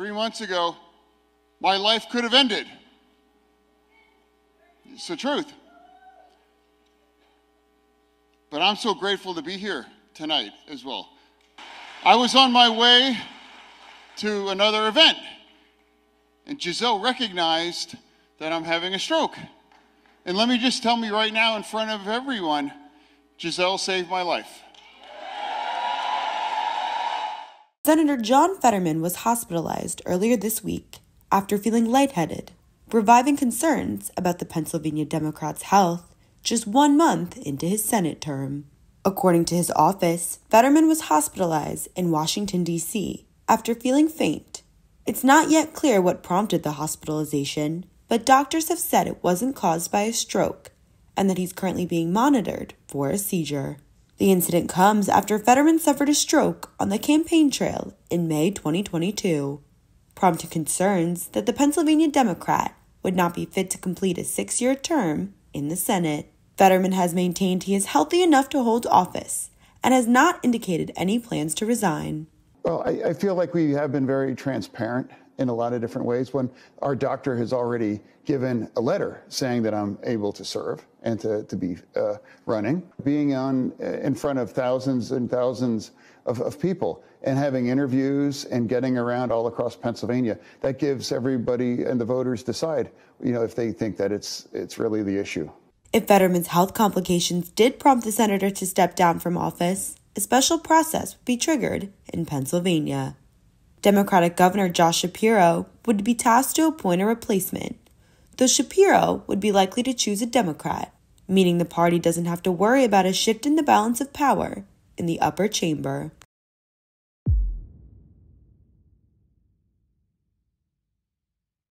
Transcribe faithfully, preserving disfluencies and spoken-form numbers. three months ago, my life could have ended. It's the truth. But I'm so grateful to be here tonight as well. I was on my way to another event, and Giselle recognized that I'm having a stroke. And let me just tell me right now in front of everyone, Giselle saved my life. Senator John Fetterman was hospitalized earlier this week after feeling lightheaded, reviving concerns about the Pennsylvania Democrat's health just one month into his Senate term. According to his office, Fetterman was hospitalized in Washington, D C after feeling faint. It's not yet clear what prompted the hospitalization, but doctors have said it wasn't caused by a stroke and that he's currently being monitored for a seizure. The incident comes after Fetterman suffered a stroke on the campaign trail in May twenty twenty-two, prompting concerns that the Pennsylvania Democrat would not be fit to complete a six-year term in the Senate. Fetterman has maintained he is healthy enough to hold office and has not indicated any plans to resign. Well, I, I feel like we have been very transparent in a lot of different ways. When our doctor has already given a letter saying that I'm able to serve and to, to be uh, running, being on uh, in front of thousands and thousands of, of people and having interviews and getting around all across Pennsylvania, that gives everybody and the voters decide, you know, if they think that it's it's really the issue. If Fetterman's health complications did prompt the senator to step down from office, a special process would be triggered in Pennsylvania. Democratic Governor Josh Shapiro would be tasked to appoint a replacement, though Shapiro would be likely to choose a Democrat, meaning the party doesn't have to worry about a shift in the balance of power in the upper chamber.